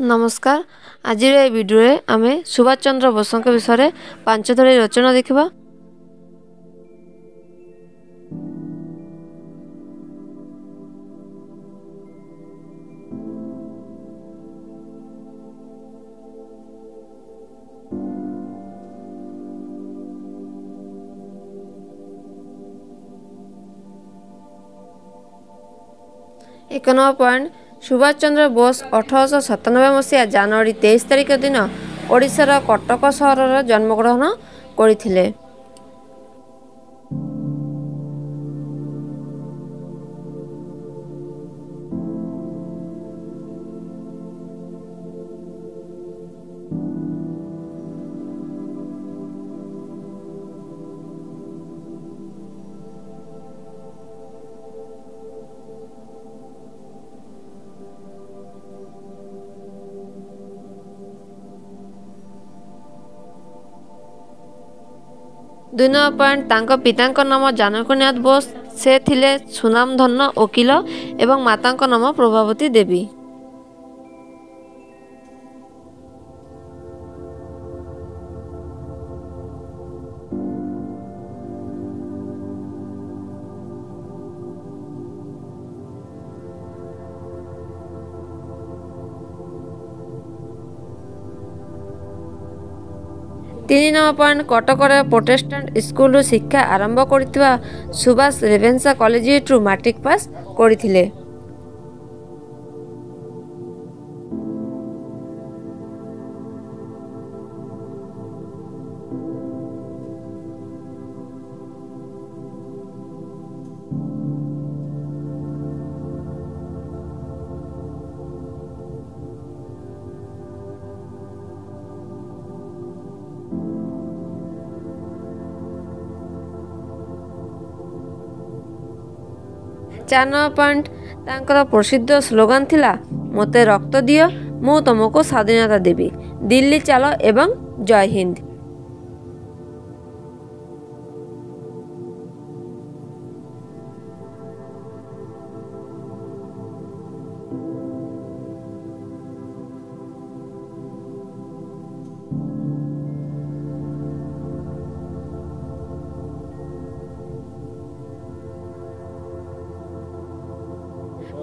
नमस्कार। आज भिडियो आम सुभाष चंद्र बोस विषय में पांच थरी रचना देखा। एक नंबर पॉइंट सुभाष चंद्र बोस 1897 मसीहा जनवरी 23 तारिख दिन ओडिशार कटक सहर जन्मग्रहण करथिले। दुई नंबर पॉइंट तांको पिता नाम जानकीनाथ बोस, से थिले सुनामधन्य वकील एवं माता नाम प्रभावती देवी। तीन number point Cuttack Protestant school शिक्षा आरंभ करथिबा Subhash Ravenshaw college matric pass करथिले। चार नंबर पॉइंट तांकर प्रसिद्ध स्लोगान थिला मते रक्त दियो मु तुमको स्वाधीनता देवी, दिल्ली चलो एवं जय हिंद।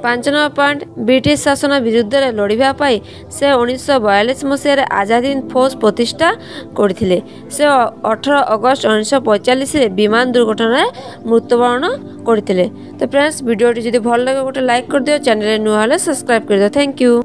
पांच नंबर पॉइंट ब्रिटिश शासन विरुद्ध लड़ाई से 1942 मसीह आजाद हिंद फौज प्रतिष्ठा करथिले। से 18 अगस्त 1945 विमान दुर्घटन मृत्युवरण करथिले। तो फ्रेंड्स वीडियो जदि भल लगे गोटे लाइक कर दियो, चैनल नुआ सब्सक्राइब कर दियो। Thank you.